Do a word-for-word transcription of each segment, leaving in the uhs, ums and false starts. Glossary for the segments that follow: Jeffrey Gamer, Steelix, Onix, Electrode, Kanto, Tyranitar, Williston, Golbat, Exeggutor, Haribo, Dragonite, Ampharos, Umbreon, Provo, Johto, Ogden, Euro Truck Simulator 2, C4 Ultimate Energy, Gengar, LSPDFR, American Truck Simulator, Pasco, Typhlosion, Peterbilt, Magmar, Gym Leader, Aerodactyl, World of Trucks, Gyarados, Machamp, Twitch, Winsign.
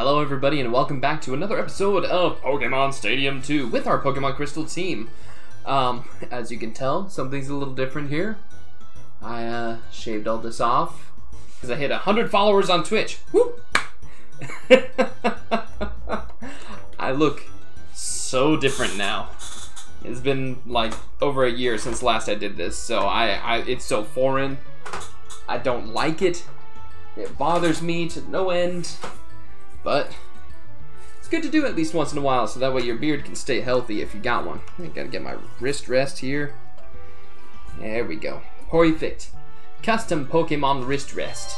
Hello everybody and welcome back to another episode of Pokemon Stadium two with our Pokemon Crystal team. Um, as you can tell, something's a little different here. I uh, shaved all this off because I hit one hundred followers on Twitch. Woo! I look so different now. It's been like over a year since last I did this, so I, I it's so foreign. I don't like it. It bothers me to no end. But it's good to do at least once in a while, so that way your beard can stay healthy if you got one. I gotta get my wrist rest here. There we go. Perfect. Custom Pokemon wrist rest.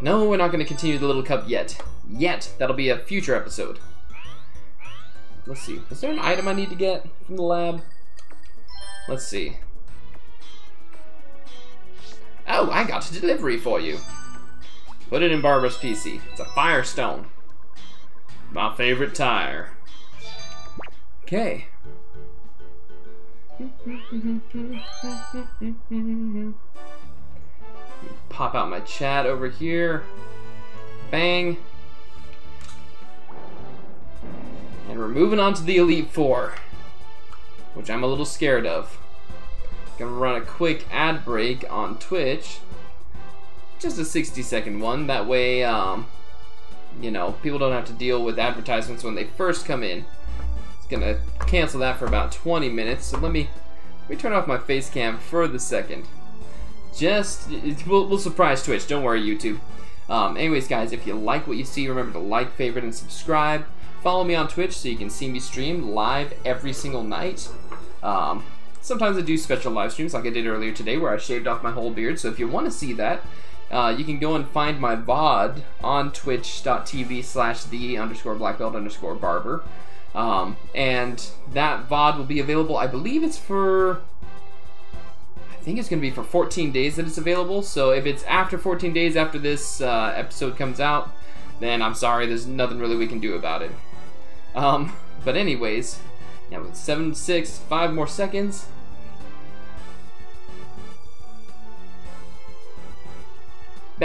No, we're not gonna continue the little cup yet. Yet. That'll be a future episode. Let's see. Is there an item I need to get from the lab? Let's see. Oh, I got a delivery for you. Put it in Barbara's P C. It's a Firestone. My favorite tire. Okay. Pop out my chat over here. Bang. And we're moving on to the Elite Four, which I'm a little scared of. Gonna run a quick ad break on Twitch. Just a sixty second one, that way, um, you know, people don't have to deal with advertisements when they first come in. It's gonna cancel that for about twenty minutes, so let me, let me turn off my face cam for the second. Just, it, we'll, we'll surprise Twitch, don't worry YouTube. Um, anyways guys, if you like what you see, remember to like, favorite, and subscribe. Follow me on Twitch so you can see me stream live every single night. Um, sometimes I do special live streams like I did earlier today where I shaved off my whole beard, so if you want to see that, Uh, you can go and find my V O D on twitch.tv slash the underscore blackbelt underscore barber. Um, and that V O D will be available, I believe it's for, I think it's going to be for fourteen days that it's available. So if it's after fourteen days after this uh, episode comes out, then I'm sorry, there's nothing really we can do about it. Um, but anyways, now with seven, six, five more seconds.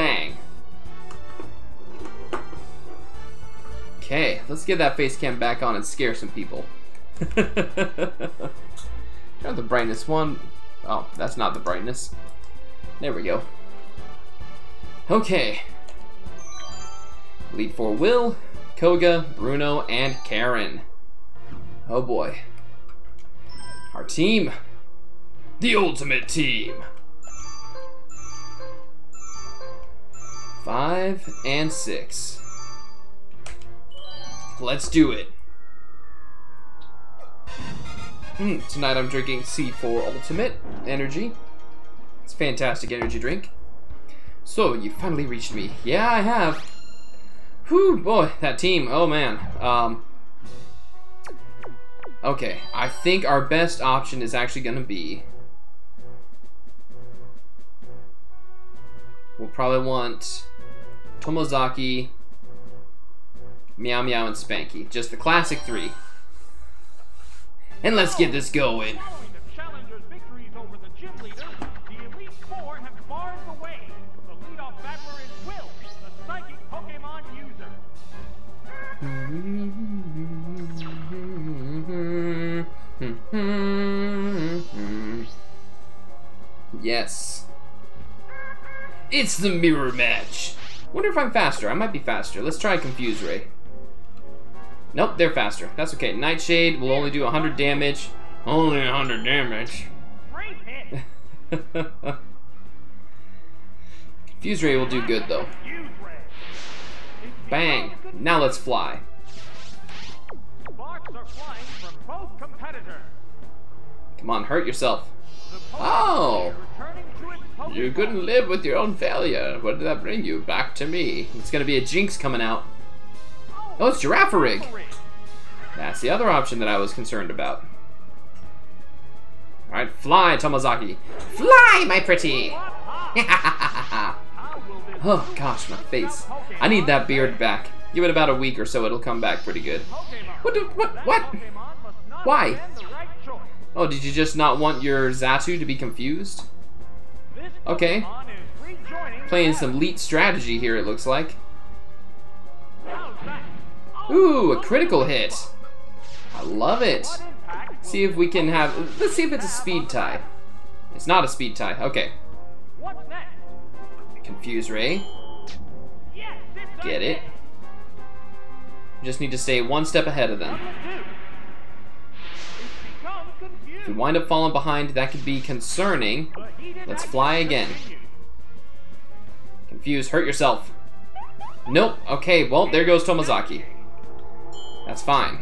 Bang. Okay, let's get that face cam back on and scare some people. Turn up the brightness one. Oh, that's not the brightness. There we go. Okay. Lead for Will, Koga, Bruno, and Karen. Oh boy. Our team. The ultimate team. Five and six. Let's do it. Mm, tonight I'm drinking C four Ultimate Energy. It's a fantastic energy drink. So, you finally reached me. Yeah, I have. Whew, boy, that team. Oh, man. Um, okay, I think our best option is actually going to be... We'll probably want... Tomozaki, Meow Meow, and Spanky. Just the classic three. And let's get this going. Following the challengers' victories over the gym leader, the Elite Four have barred the way. The leadoff batter is Will, the psychic Pokemon user. Yes. It's the mirror match. Wonder if I'm faster. I might be faster. Let's try Confuse Ray. Nope, they're faster. That's okay. Nightshade will only do one hundred damage. Only one hundred damage. Great hit. Confuse Ray will do good, though. Bang. Now let's fly. Sparks are flying from both competitors. Come on, hurt yourself. Oh! You couldn't live with your own failure. What did that bring you? Back to me. It's gonna be a Jinx coming out. Oh, it's Giraffarig! That's the other option that I was concerned about. Alright, fly, Tomozaki. Fly, my pretty! Oh, gosh, my face. I need that beard back. Give it about a week or so, it'll come back pretty good. What? Do, what? What? Why? Oh, did you just not want your Zatu to be confused? Okay. Playing some elite strategy here, it looks like. Ooh, a critical hit. I love it. See if we can have, let's see if it's a speed tie. It's not a speed tie, okay. Confuse Ray. Get it. Just need to stay one step ahead of them. If we wind up falling behind, that could be concerning. Let's fly again. Confuse, hurt yourself. Nope, okay, well, there goes Tomozaki. That's fine.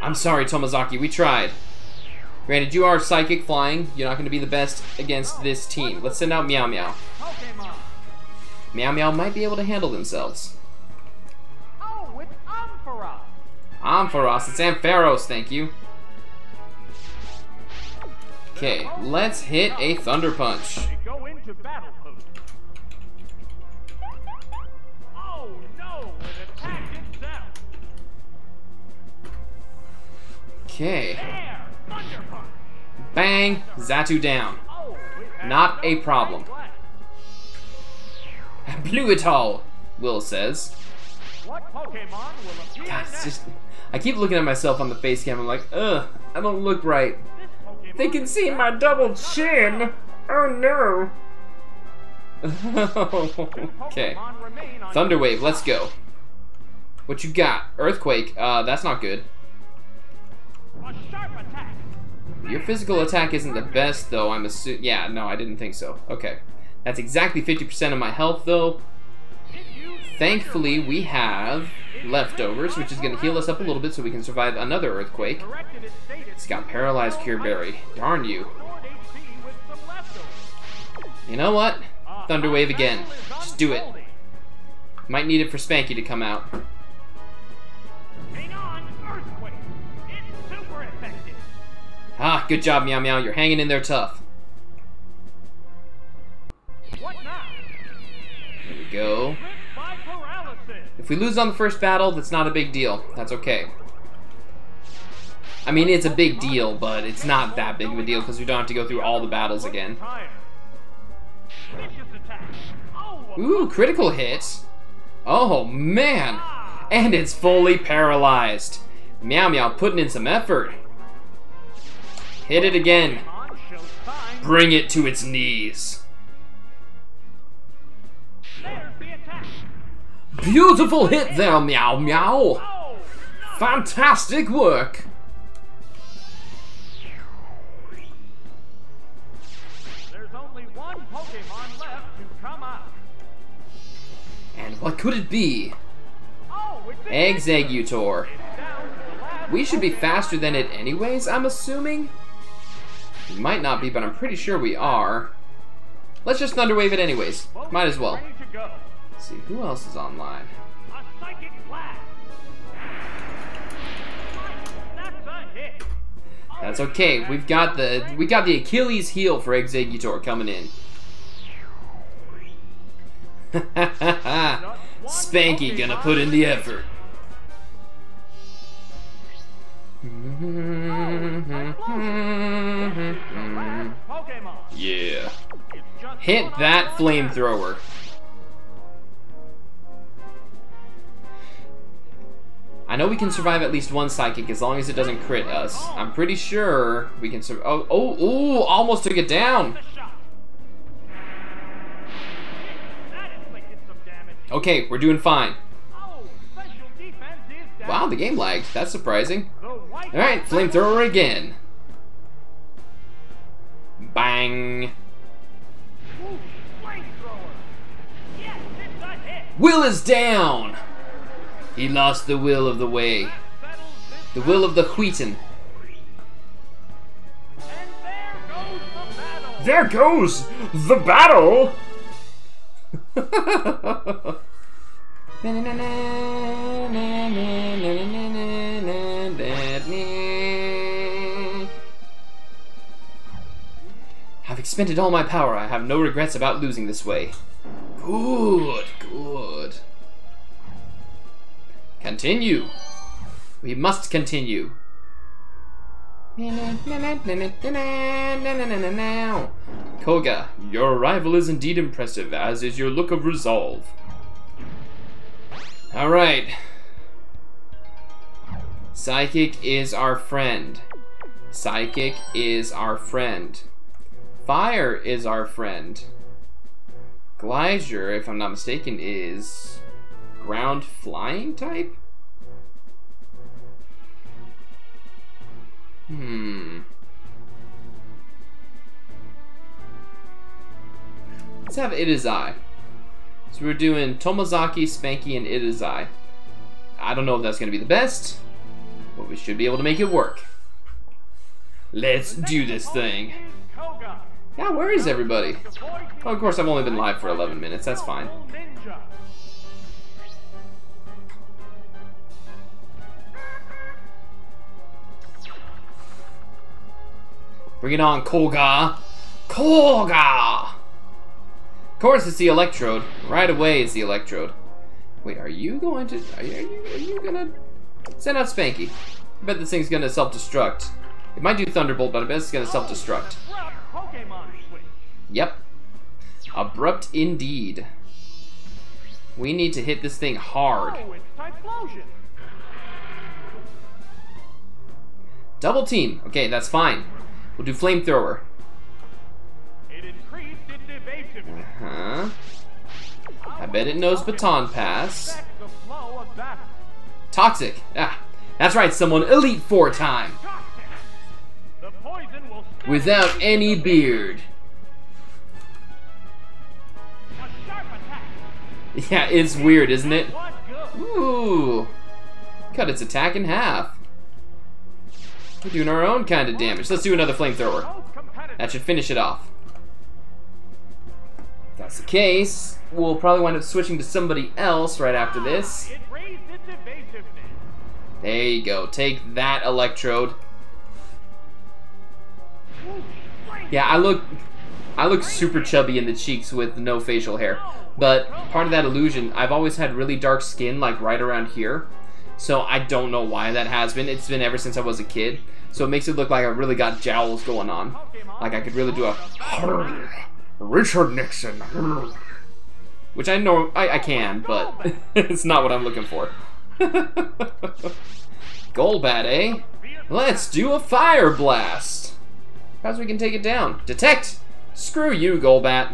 I'm sorry, Tomozaki, we tried. Granted, you are psychic flying. You're not gonna be the best against this team. Let's send out Meow Meow. Meow Meow might be able to handle themselves. Oh, it's Ampharos. Ampharos, it's Ampharos, thank you. Okay, let's hit a Thunder Punch. Okay. Bang! Zatu down. Not a problem. Blew it all, Will says. God, it's just, I keep looking at myself on the face cam. I'm like, ugh, I don't look right. They can see my double chin. Oh no. Okay. Thunder Wave, let's go. What you got? Earthquake. Uh, that's not good. A sharp attack. Your physical attack isn't the best, though, I'm assuming. Yeah, no, I didn't think so. Okay. That's exactly fifty percent of my health, though. Thankfully, we have leftovers, which is going to heal us up a little bit so we can survive another earthquake. It's got Paralyzed Cure Berry. Darn you. You know what? Thunder Wave again. Just do it. Might need it for Spanky to come out. Ah, good job, Meow Meow. You're hanging in there tough. There we go. If we lose on the first battle, that's not a big deal. That's okay. I mean, it's a big deal, but it's not that big of a deal because we don't have to go through all the battles again. Ooh, critical hit. Oh, man. And it's fully paralyzed. Meow Meow putting in some effort. Hit it again. Bring it to its knees. Beautiful hit there, Meow Meow. Fantastic work. There's only one Pokemon left to come out. And what could it be? Exeggutor. We should be faster than it anyways, I'm assuming. We might not be, but I'm pretty sure we are. Let's just Thunder Wave it anyways. Might as well. Let's see, who else is online? That's okay. We've got the we got the Achilles heel for Exeggutor coming in. Spanky gonna put in the effort. Yeah. Hit that flamethrower. I know we can survive at least one psychic as long as it doesn't crit us. I'm pretty sure we can survive. Oh, oh, ooh, almost took it down. Okay, we're doing fine. Wow, the game lagged. That's surprising. Alright, flamethrower again. Bang. Will is down. He lost the will of the way. The will of the Wheaton. There goes the battle. I've expended all my power. I have no regrets about losing this way. Good, good. Continue. We must continue. Koga, your arrival is indeed impressive, as is your look of resolve. Alright. Psychic is our friend. Psychic is our friend. Fire is our friend. Gleisure, if I'm not mistaken, is ground flying type? Hmm. Let's have Itazai. So we're doing Tomozaki, Spanky, and Itazai. I don't know if that's going to be the best, but we should be able to make it work. Let's do this thing. Yeah, where is everybody? Oh, of course, I've only been live for eleven minutes. That's fine. Bring it on, Kolga! Kolga! Of course, it's the Electrode. Right away, it's the Electrode. Wait, are you going to... Are you, are you gonna... Send out Spanky. I bet this thing's gonna self-destruct. It might do Thunderbolt, but I bet it's gonna self-destruct. Yep. Abrupt indeed. We need to hit this thing hard. Double team. Okay, that's fine. We'll do Flamethrower. Uh-huh. I bet it knows Baton Pass. Toxic. Ah, that's right, someone. Elite Four time. Without any beard. Yeah, it's weird, isn't it? Ooh. Cut its attack in half. We're doing our own kind of damage. Let's do another Flamethrower. That should finish it off. If that's the case, we'll probably wind up switching to somebody else right after this. There you go. Take that, Electrode. Yeah, I look... I look super chubby in the cheeks with no facial hair, but part of that illusion, I've always had really dark skin, like right around here, so I don't know why that has been. It's been ever since I was a kid, so it makes it look like I really got jowls going on. Like I could really do a Richard Nixon, which I know I, I can, but it's not what I'm looking for. Golbat, eh? Let's do a fire blast. Perhaps we can take it down. Detect. Screw you, Golbat.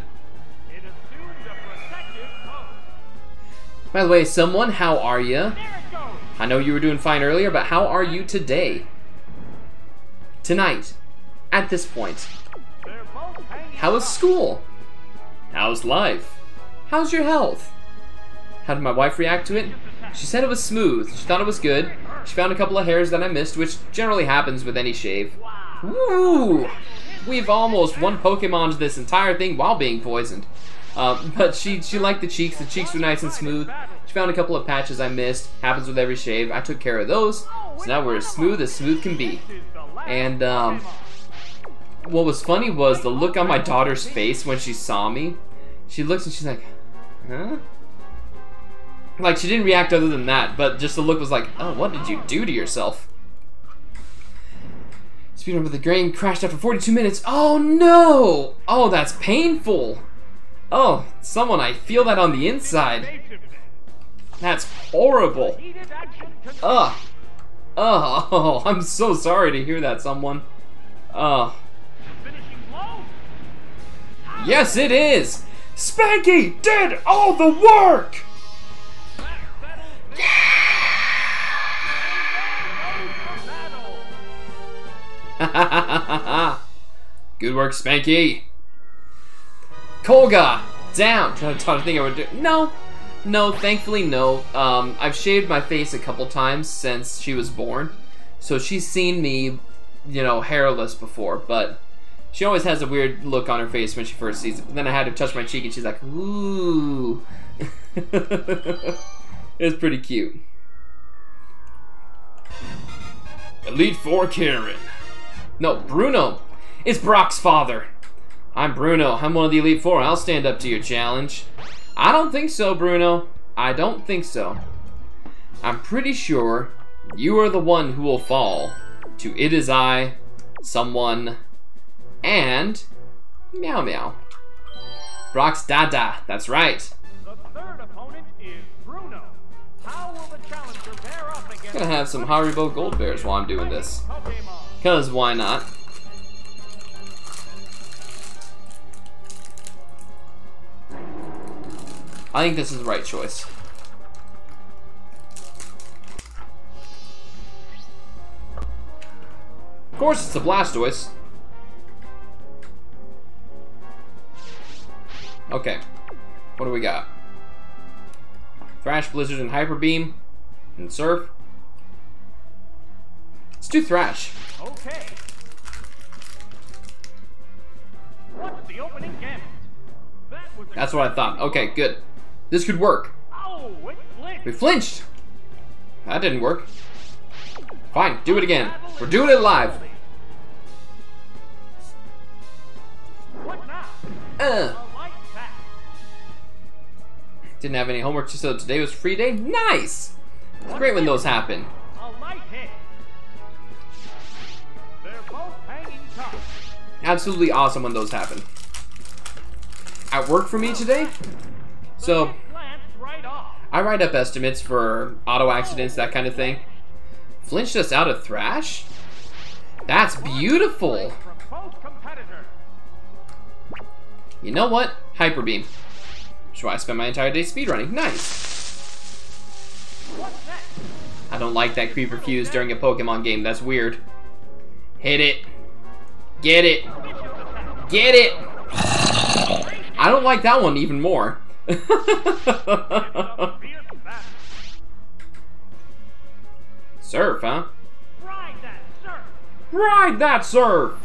By the way, someone, how are you? I know you were doing fine earlier, but how are you today? Tonight. At this point. How is school? How's life? How's your health? How did my wife react to it? She said it was smooth. She thought it was good. She found a couple of hairs that I missed, which generally happens with any shave. Woo! We've almost one Pokemoned this entire thing while being poisoned. Uh, but she she liked the cheeks. The cheeks were nice and smooth. She found a couple of patches I missed. Happens with every shave. I took care of those. So now we're as smooth as smooth can be. And um, what was funny was the look on my daughter's face when she saw me. She looks and she's like, huh? Like she didn't react other than that. But just the look was like, oh, what did you do to yourself? Speedrun with the grain crashed after forty-two minutes. Oh no! Oh, that's painful. Oh, someone, I feel that on the inside. That's horrible. Ugh. Ugh. Oh, I'm so sorry to hear that, someone. Ugh. Yes, it is! Spanky did all the work! Yeah! Good work, Spanky. Kolga, down. Trying to think I would do. No, no. Thankfully, no. Um, I've shaved my face a couple times since she was born, so she's seen me, you know, hairless before. But she always has a weird look on her face when she first sees it. But then I had to touch my cheek, and she's like, "Ooh." It's pretty cute. Elite Four, Karen. No, Bruno is Brock's father. I'm Bruno. I'm one of the Elite Four. I'll stand up to your challenge. I don't think so, Bruno. I don't think so. I'm pretty sure you are the one who will fall to Itazai, someone, and Meow Meow. Brock's dada. That's right. The third opponent is Bruno. How will the challenger pair up against? I'm gonna have some Haribo Gold Bears while I'm doing this. Cause why not? I think this is the right choice. Of course it's a Blastoise. Okay, what do we got? Thrash, Blizzard, and Hyper Beam, and Surf. Let's do Thrash. Okay. What's the opening gambit? That was That's what I thought. Okay, good. This could work. Oh, it flinched. We flinched. That didn't work. Fine, do it again. We're doing it live. What now? Uh. Didn't have any homework, so today was free day. Nice! It's great when those happen. Absolutely awesome when those happen. At work for me today, so I write up estimates for auto accidents, that kind of thing. Flinched us out of Thrash? That's beautiful! You know what? Hyper Beam. That's why I spent my entire day speedrunning. Nice! I don't like that creeper fuse during a Pokemon game. That's weird. Hit it. Get it. Get it! I don't like that one even more. Surf, huh? Ride that surf! Ride that surf!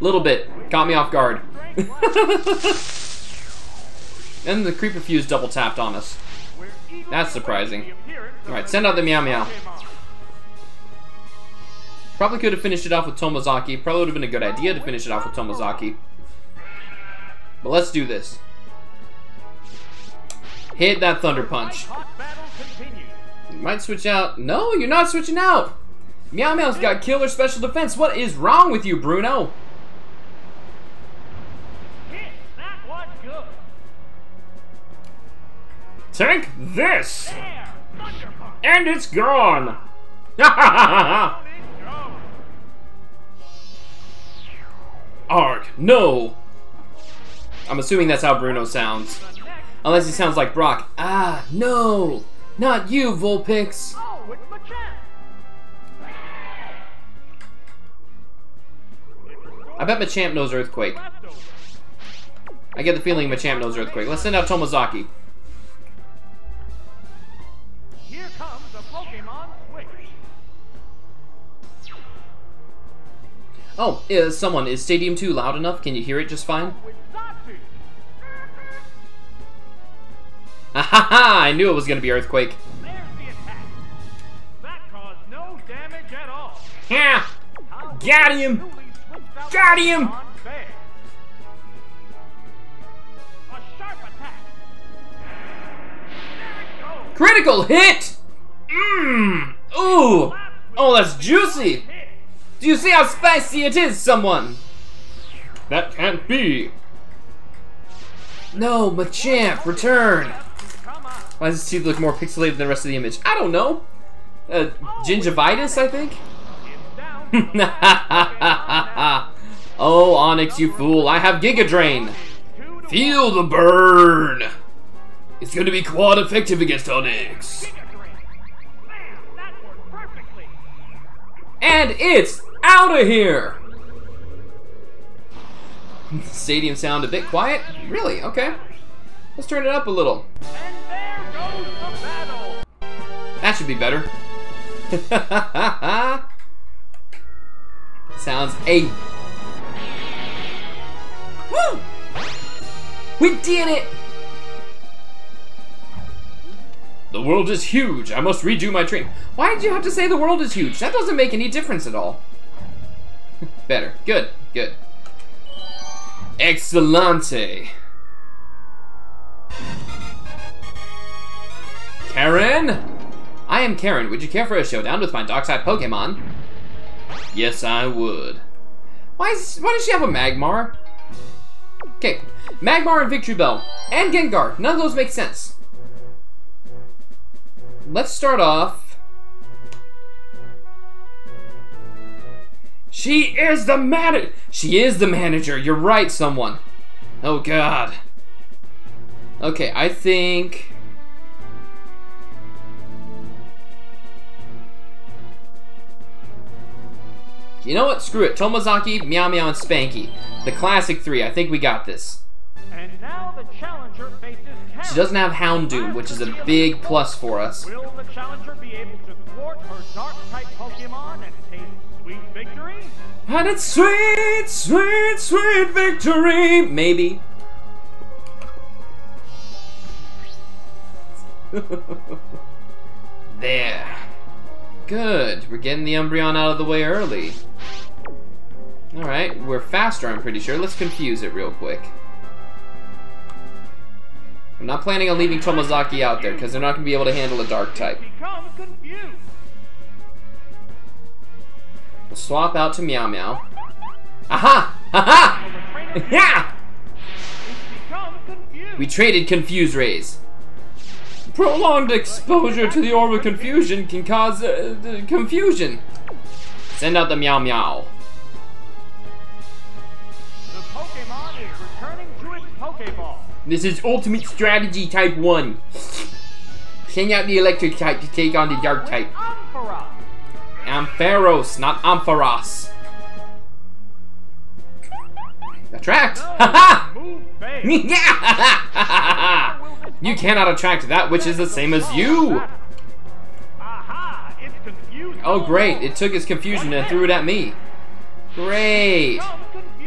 Little bit. Caught me off guard. And the creeper fuse double tapped on us. That's surprising. Alright, send out the Meow Meow. Probably could have finished it off with Tomozaki. Probably would have been a good idea to finish it off with Tomozaki. But let's do this. Hit that Thunder Punch. You might switch out. No, you're not switching out. Meow Meow's got killer special defense. What is wrong with you, Bruno? Take this! There, and it's gone! Arg, no! I'm assuming that's how Bruno sounds. Unless he sounds like Brock. Ah, no! Not you, Vulpix! Oh, it's Machamp. I bet Machamp knows Earthquake. I get the feeling Machamp knows Earthquake. Let's send out Tomozaki. Oh, is someone, is Stadium two loud enough? Can you hear it just fine? Ahaha! I knew it was gonna be Earthquake. There's the attack. That caused no damage at all. Yeah! Got him! Got him! A sharp attack. There it goes. Critical hit! Mmm! Ooh! Oh, that's juicy! Do you see how spicy it is, someone? That can't be. No, Machamp, return. Why does his teeth look more pixelated than the rest of the image? I don't know. Uh, gingivitis, I think? Oh, Onix, you fool. I have Giga Drain. Feel the burn. It's going to be quad effective against Onix. And it's out of here! Stadium sound a bit quiet? Really? Okay. Let's turn it up a little. And there goes the battle. That should be better. Sounds eight. Woo! We did it! The world is huge. I must redo my train. Why did you have to say the world is huge? That doesn't make any difference at all. Better. Good. Good. Excellente. Karen? I am Karen. Would you care for a showdown with my Darkside Pokemon? Yes, I would. Why is, why does she have a Magmar? Okay. Magmar and Victory Bell. And Gengar. None of those make sense. Let's start off. She is the manager. She is the manager. You're right, someone. Oh, God. Okay, I think... You know what? Screw it. Tomozaki, Meow Meow, and Spanky. The classic three. I think we got this. And now the challenger faces Karen. She doesn't have Houndoom, which is a big plus for us. Will the challenger be able to thwart her dark-type Pokemon and taste sweet victory? And it's sweet, sweet, sweet victory! Maybe. There. Good. We're getting the Umbreon out of the way early. Alright, we're faster, I'm pretty sure. Let's confuse it real quick. I'm not planning on leaving Tomozaki out there, because they're not going to be able to handle a Dark-type. We'll swap out to Meow Meow. Aha! Aha! Yeah! We traded Confuse Rays. Prolonged exposure to the orb of confusion can cause uh, the confusion. Send out the Meow Meow. The Pokemon is returning to its Pokeball. This is Ultimate Strategy Type one. Send out the Electric type to take on the Dark type. Ampharos, not Ampharos. Attract! Ha ha! You cannot attract that which is the same as you! Oh great, it took his confusion and threw it at me. Great!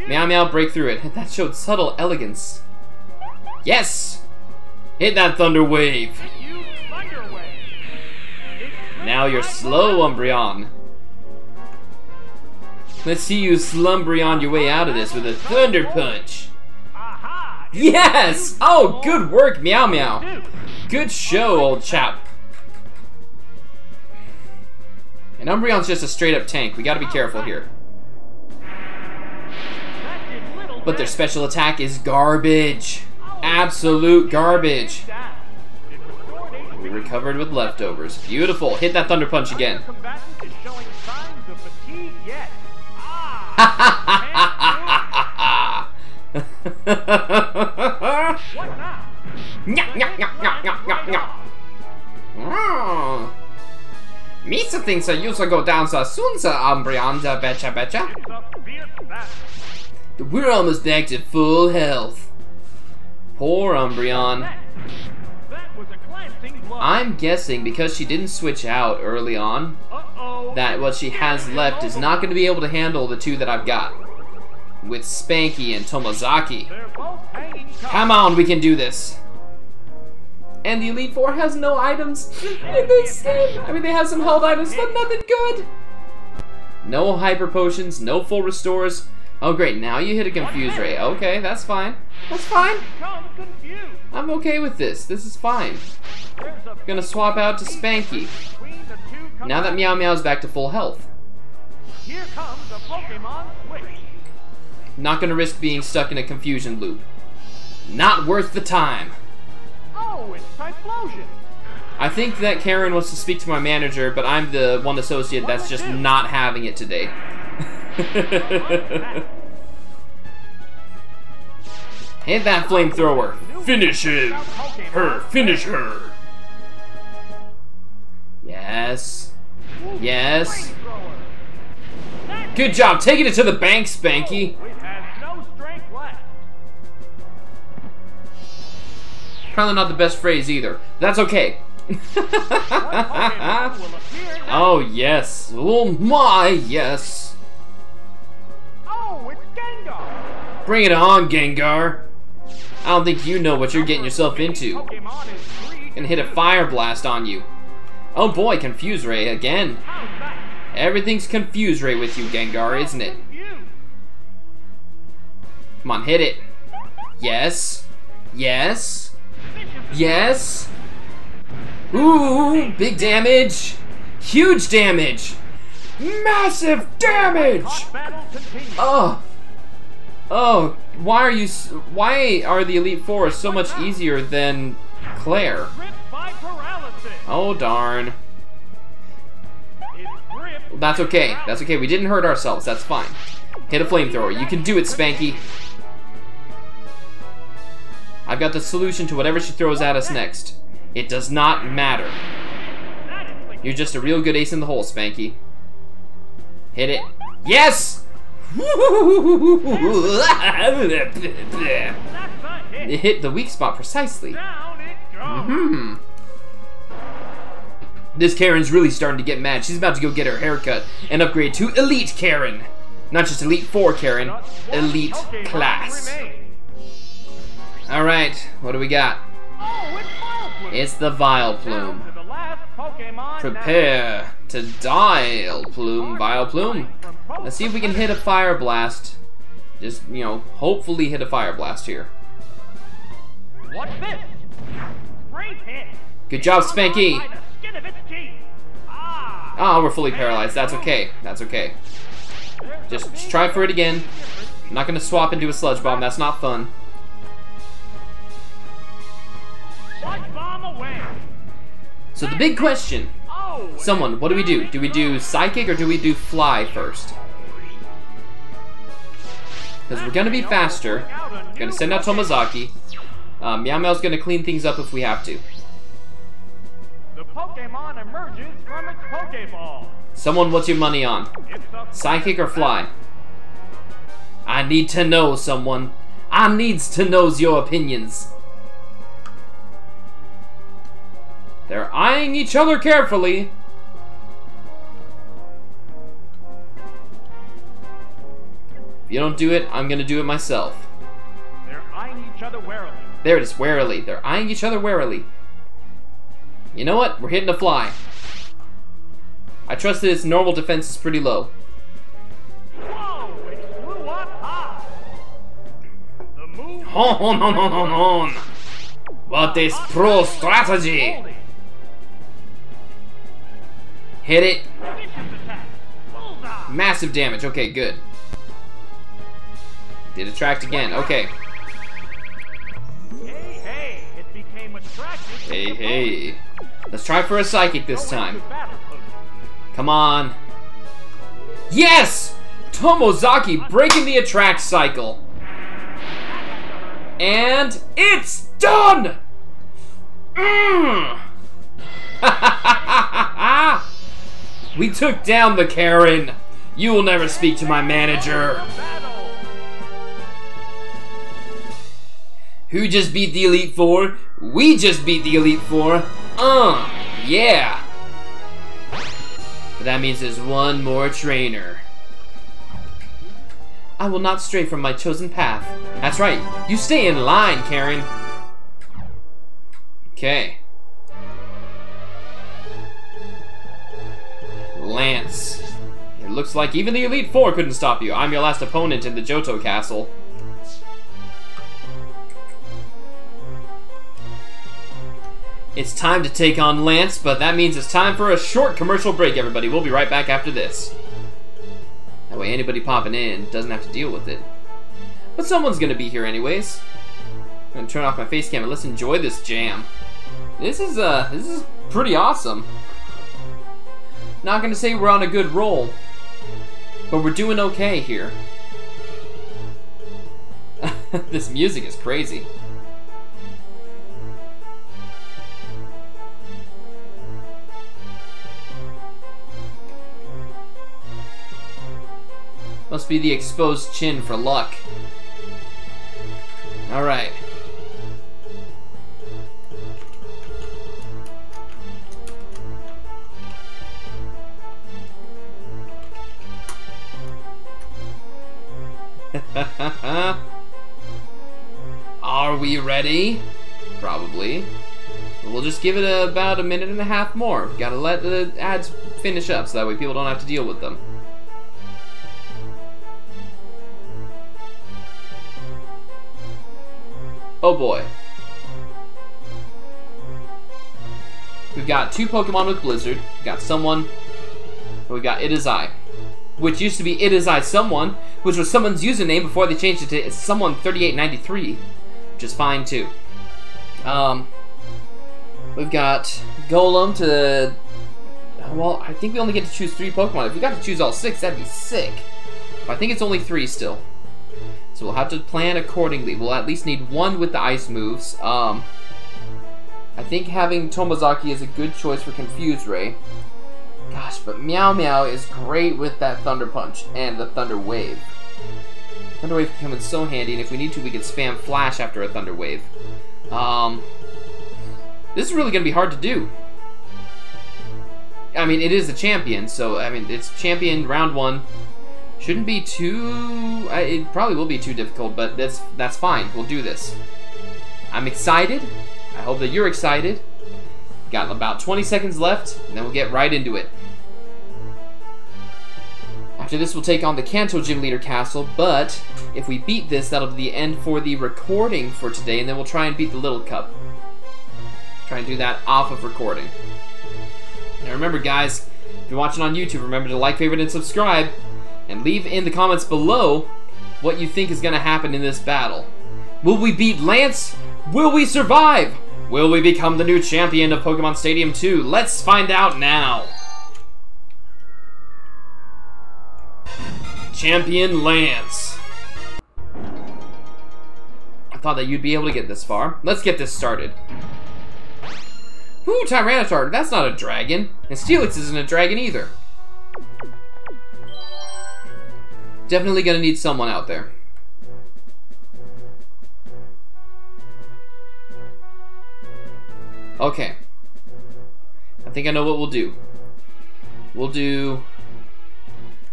Meow Meow, break through it. That showed subtle elegance. Yes! Hit that Thunder Wave! Now you're slow, Umbreon. Let's see you slumber on your way out of this with a Thunder Punch. Yes! Oh, good work, Meow Meow. Good show, old chap. And Umbreon's just a straight-up tank. We gotta be careful here. But their special attack is garbage. Absolute garbage. We recovered with leftovers. Beautiful. Hit that Thunder Punch again. Misa thinks I used to go down so soon, so Umbreon, betcha betcha. We're almost back to full health. Poor Umbreon. I'm guessing because she didn't switch out early on, that what she has left is not going to be able to handle the two that I've got. With Spanky and Tomozaki. Come on, we can do this. And the Elite Four has no items in this game. I mean, they have some held items, but nothing good. No Hyper Potions, no Full Restores. Oh great, now you hit a Confuse Ray. Okay, that's fine. That's fine. I'm okay with this. This is fine. I'm gonna swap out to Spanky. Now that Meow Meow's back to full health. Here comes a Pokemon Switch. Not gonna risk being stuck in a confusion loop. Not worth the time. Oh, it's Typhlosion. I think that Karen wants to speak to my manager, but I'm the one associate that's just not having it today. Hit that flamethrower. Finish him. Her. Finish her. Yes. Yes. Good job taking it to the bank, Spanky. Probably not the best phrase either. That's okay. Oh yes. Oh my yes. Oh, it's Gengar. Bring it on, Gengar. I don't think you know what you're getting yourself into. Gonna hit a fire blast on you. Oh boy, Confuse Ray again. Everything's Confuse Ray with you, Gengar, isn't it? Come on, hit it. Yes. Yes. Yes. Ooh, big damage. Huge damage. Massive damage. Oh. Oh, why are you? Why are the Elite Four so much easier than Claire? Oh darn. That's okay. That's okay. We didn't hurt ourselves. That's fine. Hit a flamethrower. You can do it, Spanky. I've got the solution to whatever she throws at us next. It does not matter. You're just a real good ace in the hole, Spanky. Hit it. Yes! It hit the weak spot precisely. Mm-hmm. This Karen's really starting to get mad. She's about to go get her haircut and upgrade to Elite Karen. Not just Elite Four Karen, Elite Class. Alright, what do we got? It's the Vileplume. Prepare to dial, Plume, Vileplume. Let's see if we can hit a Fire Blast. Just, you know, hopefully hit a Fire Blast here. What's this? Great hit. Good job, Spanky. Ah, oh, we're fully paralyzed. That's okay. That's okay. Just try for it again. I'm not gonna swap into a Sludge Bomb. That's not fun. So the big question, someone, what do we do? Do we do Psychic or do we do Fly first? Because we're gonna be faster. We're gonna send out Tomozaki. Um, Meow Meow's gonna clean things up if we have to. Pokemon emerges from its Pokeball. Someone, what's your money on? Psychic or Fly? I need to know, someone. I needs to knows your opinions. They're eyeing each other carefully. If you don't do it, I'm gonna do it myself. They're eyeing each other warily. There it is, warily. They're eyeing each other warily. You know what? We're hitting a Fly. I trust that its normal defense is pretty low. Whoa, it flew up high. The move hon, hon, hon, hon, hon. What is pro strategy? Hit it. Massive damage. Okay, good. Did attract again. Okay. Hey, hey. It became attractive. Hey, hey. Let's try for a Psychic this time. Come on. Yes! Tomozaki breaking the attract cycle. And it's done! Mm. We took down the Karen. You will never speak to my manager. Who just beat the Elite Four? We just beat the Elite Four. Uh, yeah. But that means there's one more trainer. I will not stray from my chosen path. That's right. You stay in line, Karen. Okay. Lance. It looks like even the Elite Four couldn't stop you. I'm your last opponent in the Johto Castle. It's time to take on Lance, but that means it's time for a short commercial break, everybody. We'll be right back after this. That way anybody popping in doesn't have to deal with it. But someone's gonna be here anyways. I'm gonna turn off my face cam and let's enjoy this jam. This is uh this is pretty awesome. Not gonna say we're on a good roll, but we're doing okay here. This music is crazy. Must be the exposed chin for luck. Alright. Are we ready? Probably. We'll just give it a, about a minute and a half more. Gotta let the ads finish up so that way people don't have to deal with them. Oh boy. We've got two Pokemon with Blizzard. We've got someone. We've got It Is I. which used to be It Is I Someone, which was someone's username before they changed it to Someone thirty-eight ninety-three, which is fine too. Um, we've got Golem to... Well, I think we only get to choose three Pokemon. If we got to choose all six, that'd be sick. But I think it's only three still. So we'll have to plan accordingly. We'll at least need one with the ice moves. Um, I think having Tomozaki is a good choice for Confuse Ray. Gosh, but Meow Meow is great with that Thunder Punch and the Thunder Wave. Thunder Wave can come in so handy, and if we need to, we can spam Flash after a Thunder Wave. Um, this is really going to be hard to do. I mean, it is a champion, so, I mean, it's champion round one. Shouldn't be too... I, it probably will be too difficult, but that's, that's fine. We'll do this. I'm excited. I hope that you're excited. Got about twenty seconds left, and then we'll get right into it. After this, we'll take on the Kanto Gym Leader Castle, but if we beat this, that'll be the end for the recording for today, and then we'll try and beat the Little Cup. Try and do that off of recording. Now remember guys, if you're watching on YouTube, remember to like, favorite, and subscribe, and leave in the comments below what you think is going to happen in this battle. Will we beat Lance? Will we survive? Will we become the new champion of Pokemon Stadium two? Let's find out now! Champion Lance. I thought that you'd be able to get this far. Let's get this started. Ooh, Tyranitar, that's not a dragon. And Steelix isn't a dragon either. Definitely gonna need someone out there. Okay. I think I know what we'll do. We'll do...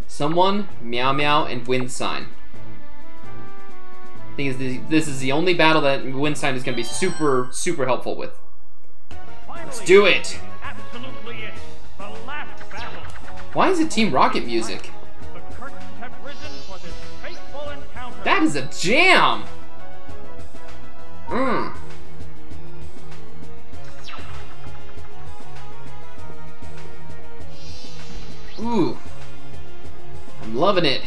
Someone, Meow Meow, and Winsign. The thing is, this is the only battle that Winsign is gonna be super, super helpful with. Let's do it! Absolutely it. The last battle. Why is it Team Rocket music? The curtains have risen for this fateful encounter. That is a jam! Mmm. Ooh. I'm loving it.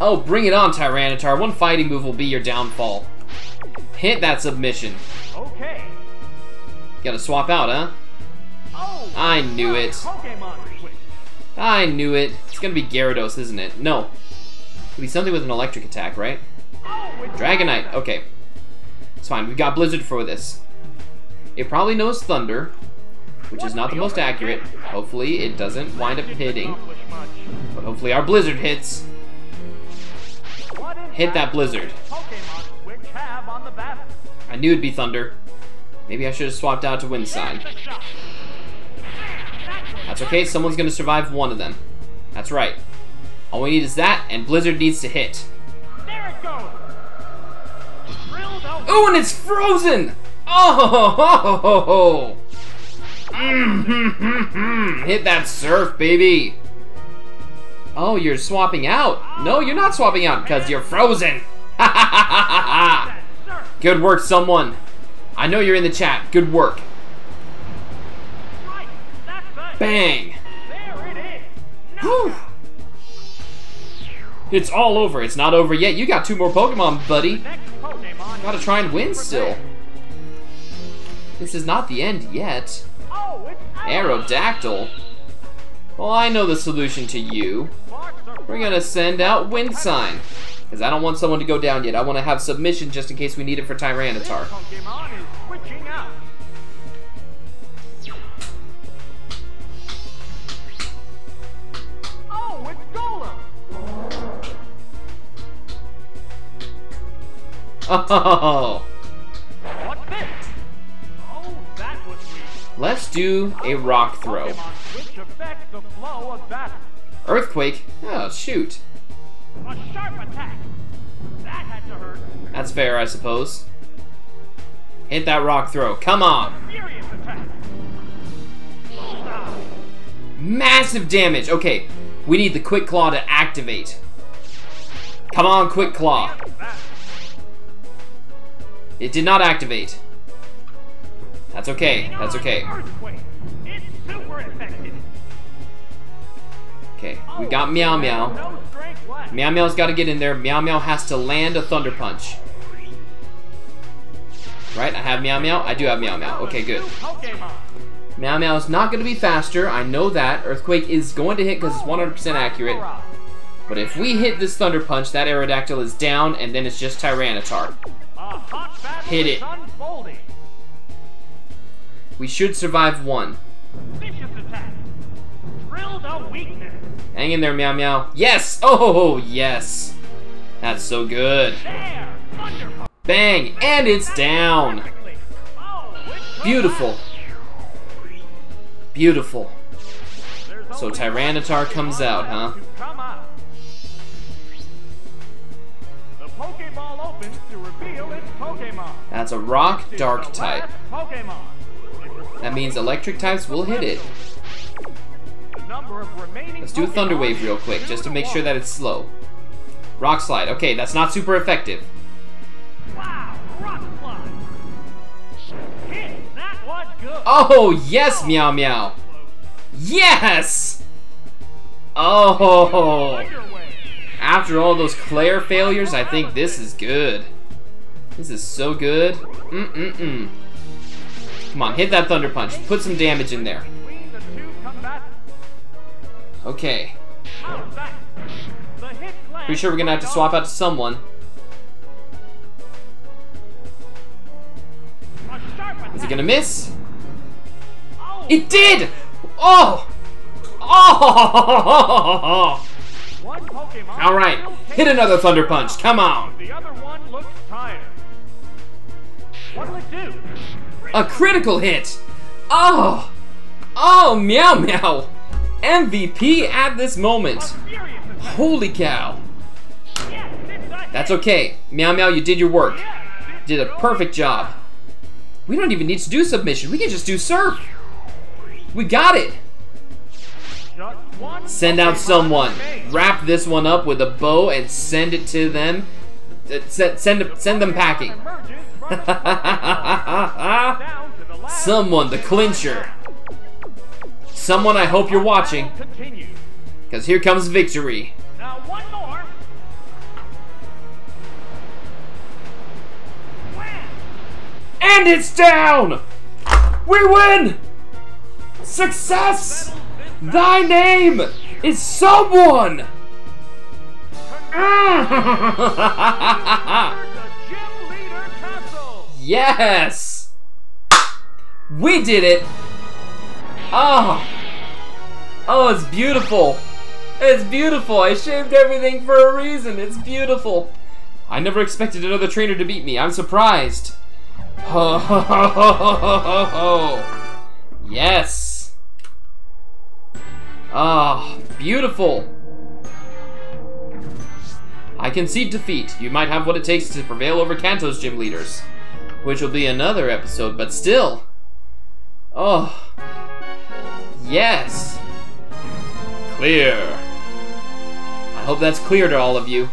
Oh, bring it on, Tyranitar. One fighting move will be your downfall. Hit that submission. Okay. Gotta swap out, huh? Oh, I knew it. I knew it. It's gonna be Gyarados, isn't it? No. It'll be something with an electric attack, right? Oh, Dragonite. Okay. It's fine. We've got Blizzard for this. It probably knows Thunder, which is not the most accurate. Hopefully it doesn't wind up hitting. But hopefully our Blizzard hits. Hit that Blizzard. I knew it'd be Thunder. Maybe I should have swapped out to Winsign. That's okay, someone's gonna survive one of them. That's right. All we need is that, and Blizzard needs to hit. There it goes. Ooh, and it's frozen! Oh ho ho ho ho! Mm-hmm. Hit that surf, baby! Oh, you're swapping out? No, you're not swapping out because you're frozen! Ha ha ha ha ha! Good work, someone. I know you're in the chat. Good work. Right, that's bang. There it is. No. It's all over. It's not over yet. You got two more Pokemon, buddy. Pokemon gotta try and win still. This is not the end yet. Oh, Aerodactyl. Well, I know the solution to you. We're gonna send out Winsign. Because I don't want someone to go down yet. I want to have submission just in case we need it for Tyranitar. Oh, it's Golem. Oh. What's this? Oh, that was weak. Let's do a rock throw. Which affects the flow of battle. Earthquake? Oh, shoot. A sharp attack. That had to hurt. That's fair, I suppose. Hit that rock throw. Come on. Serious attack. Massive damage. Okay, we need the Quick Claw to activate. Come on, Quick Claw. It did not activate. That's okay. That's okay. It's super effective. Okay, we got Meow Meow. Meow Meow's got to get in there. Meow Meow has to land a Thunder Punch. Right, I have Meow Meow. I do have Meow Meow. Okay, good. Meow Meow is not going to be faster. I know that. Earthquake is going to hit because it's one hundred percent accurate. But if we hit this Thunder Punch, that Aerodactyl is down, and then it's just Tyranitar. Hit it. We should survive one. Hang in there, Meow Meow. Yes! Oh, yes. That's so good. Bang! And it's down. Beautiful. Beautiful. So Tyranitar comes out, huh? That's a rock dark type. That means electric types will hit it. Let's do a Thunder Wave real quick, just to make sure that it's slow. Rock Slide. Okay, that's not super effective. Oh, yes, Meow Meow. Yes! Oh. After all those Claire failures, I think this is good. This is so good. Mm-mm-mm. Come on, hit that Thunder Punch. Put some damage in there. Okay. Pretty sure we're gonna have to swap out to someone. Is it gonna miss? It did! Oh! Oh! Alright, hit another Thunder Punch. Come on! A critical hit! Oh! Oh, Meow Meow! M V P at this moment. Holy cow. That's okay. Meow Meow, you did your work. You did a perfect job. We don't even need to do submission. We can just do surf. We got it. Send out someone. Wrap this one up with a bow and send it to them. Send, send, send them packing. Someone, the clincher. Someone, I hope you're watching, because here comes victory. Now one more. And it's down! We win! Success! Thy name is someone! Yes! We did it! Oh! Oh, it's beautiful. It's beautiful. I shaved everything for a reason. It's beautiful. I never expected another trainer to beat me. I'm surprised. Ho, ho, ho, ho, ho, ho, ho. Yes. Oh, beautiful. I concede defeat. You might have what it takes to prevail over Kanto's gym leaders, which will be another episode, but still. Oh. Yes! Clear! I hope that's clear to all of you.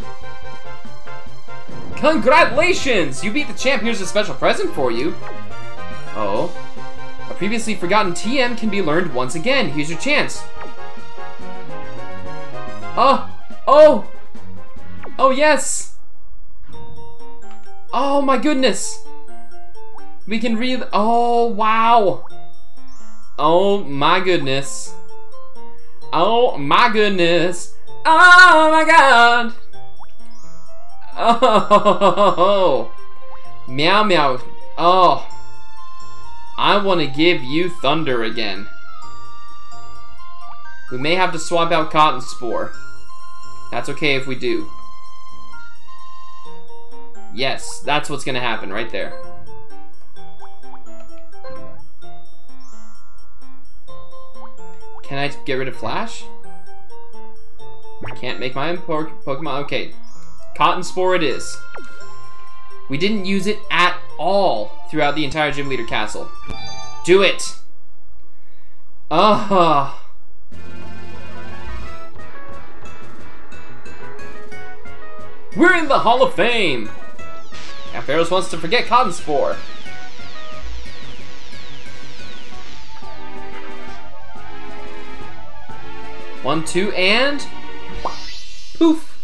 Congratulations! You beat the champ, here's a special present for you. Oh. A previously forgotten T M can be learned once again. Here's your chance. Oh! Oh! Oh yes! Oh my goodness! We can read. Oh wow! Oh my goodness. Oh my goodness. Oh my god. Oh. Meow Meow. Oh. I want to give you thunder again. We may have to swap out Cotton Spore. That's okay if we do. Yes, that's what's going to happen right there. Can I get rid of Flash? I can't make my own Pokemon. Okay. Cotton Spore it is. We didn't use it at all throughout the entire Gym Leader Castle. Do it! Uh-huh. We're in the Hall of Fame! Ampharos wants to forget Cotton Spore. One, two, and... poof!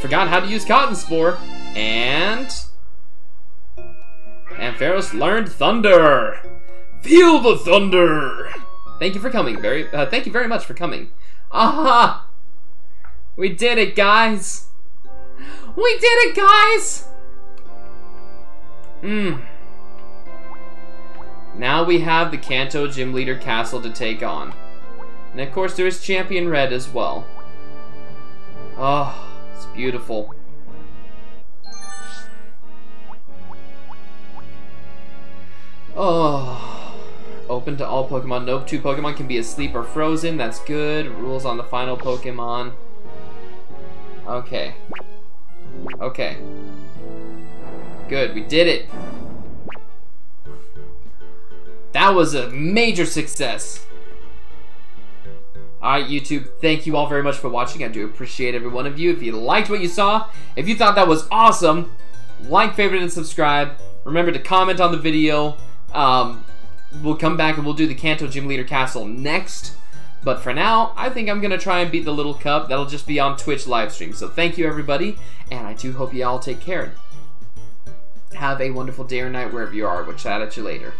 Forgot how to use Cotton Spore. And... Ampharos learned Thunder! Feel the thunder! Thank you for coming, very... Uh, thank you very much for coming. Aha! We did it, guys! We did it, guys! Mmm. Now we have the Kanto Gym Leader Castle to take on. And of course there is Champion Red as well. Oh, it's beautiful. Oh. Open to all Pokemon. Nope, two Pokemon can be asleep or frozen. That's good. Rules on the final Pokemon. Okay. Okay. Good, we did it. That was a major success. Alright, YouTube, thank you all very much for watching. I do appreciate every one of you. If you liked what you saw, if you thought that was awesome, like, favorite, and subscribe. Remember to comment on the video. Um, we'll come back and we'll do the Kanto Gym Leader Castle next. But for now, I think I'm going to try and beat the Little Cup. That'll just be on Twitch live stream. So thank you, everybody. And I do hope you all take care. Have a wonderful day or night wherever you are. We'll chat at you later.